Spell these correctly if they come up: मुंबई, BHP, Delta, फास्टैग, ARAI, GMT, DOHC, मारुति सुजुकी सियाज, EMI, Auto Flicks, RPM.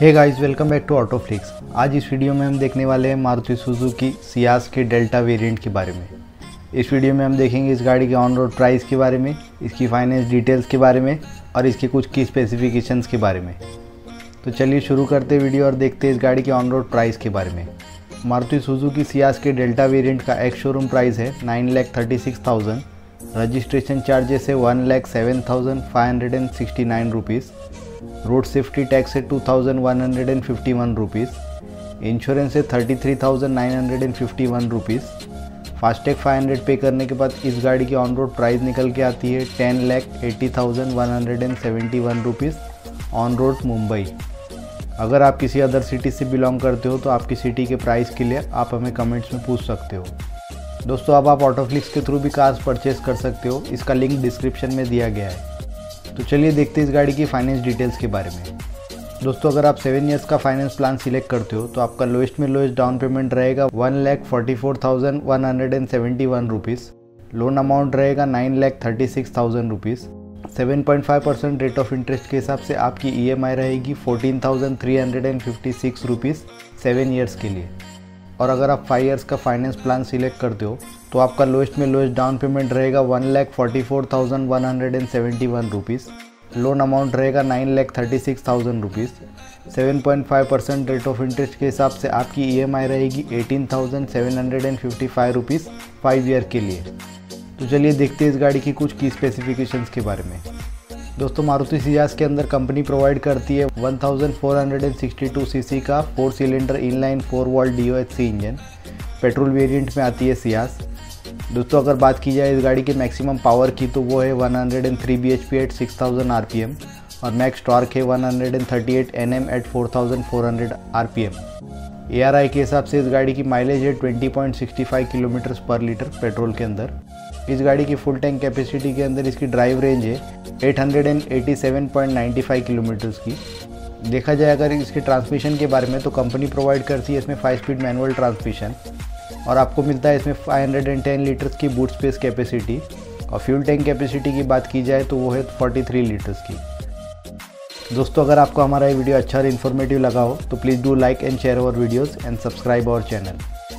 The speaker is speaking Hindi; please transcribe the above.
Hey guys, welcome back to Auto flix. आज इस वीडियो में हम देखने वाले हैं मारुति सुजुकी सियाज के डेल्टा वेरिएंट के बारे में। इस वीडियो में हम देखेंगे इस गाड़ी के ऑन रोड प्राइस के बारे में, इसकी फाइनेंस डिटेल्स के बारे में और इसके कुछ की स्पेसिफिकेशंस के बारे में। तो चलिए शुरू करते वीडियो और देखते हैं इस गाड़ी के ऑन रोड प्राइस के बारे में। मारुति सुजुकी सियाज के डेल्टा वेरिएंट का एक्स शोरूम प्राइस है 9,36,000। रजिस्ट्रेशन चार्जेस है 1,07,569 रुपीज़। रोड सेफ्टी टैक्स है 2,151 रुपीज़। इंश्योरेंस है 33,951 रुपीज़। फास्टैग 500 पे करने के बाद इस गाड़ी की ऑन रोड प्राइस निकल के आती है 10,80,171 रुपीज़ ऑन रोड मुंबई। अगर आप किसी अदर सिटी से बिलोंग करते हो तो आपकी सिटी के प्राइस के लिए आप हमें कमेंट्स में पूछ सकते हो। दोस्तों, अब आप ऑटो फ्लिक्स के थ्रू भी कार्स परचेस कर सकते हो, इसका लिंक डिस्क्रिप्शन में दिया गया है। तो चलिए देखते हैं इस गाड़ी की फाइनेंस डिटेल्स के बारे में। दोस्तों, अगर आप 7 इयर्स का फाइनेंस प्लान सिलेक्ट करते हो तो आपका लोएस्ट में लोएस्ट डाउन पेमेंट रहेगा 1,44,171 रुपीज़। लोन अमाउंट रहेगा 9,36,000 रुपीज़। 7.5% रेट ऑफ इंटरेस्ट के हिसाब से आपकी EMI रहेगी 14,356 रुपीज़ 7 इयर्स के लिए। और अगर आप 5 इयर्स का फाइनेंस प्लान सिलेक्ट करते हो तो आपका लोएस्ट में लोएस्ट डाउन पेमेंट रहेगा 1,44,171 रुपीज़। लोन अमाउंट रहेगा 9,36,000 रुपीज़। 7.5% रेट ऑफ इंटरेस्ट के हिसाब से आपकी EMI रहेगी 18,755 रुपीज़ 5 ईयर के लिए। तो चलिए देखते हैं इस गाड़ी की कुछ की स्पेसिफिकेशंस के बारे में। दोस्तों, मारुति सियाज के अंदर कंपनी प्रोवाइड करती है 1462 सीसी का 4 cylinder inline 4 valve DOHC engine. Petrol variant में आती है सियाज। दोस्तों, अगर बात की जाए इस गाड़ी के मैक्सिमम पावर की तो वो है 103 BHP एट 6000 RPM और मैक्स टॉर्क है 138 NM एट 4400 RPM। ARAI के हिसाब से इस गाड़ी की माइलेज है 20.65 किलोमीटर पर लीटर पेट्रोल के अंदर। इस गाड़ी की फुल टैंक कैपेसिटी के अंदर इसकी ड्राइव रेंज है 887.95 किलोमीटर्स की। देखा जाए अगर इसके ट्रांसमिशन के बारे में तो कंपनी प्रोवाइड करती है इसमें 5 स्पीड मैनुअल ट्रांसमिशन और आपको मिलता है इसमें 510 लीटर्स की बूट स्पेस कैपेसिटी। और फ्यूल टैंक कैपेसिटी की बात की जाए तो वो है 43 लीटर्स की। दोस्तों, अगर आपको हमारा ये वीडियो अच्छा और इन्फॉर्मेटिव लगा हो तो please do like and share our videos and subscribe our channel.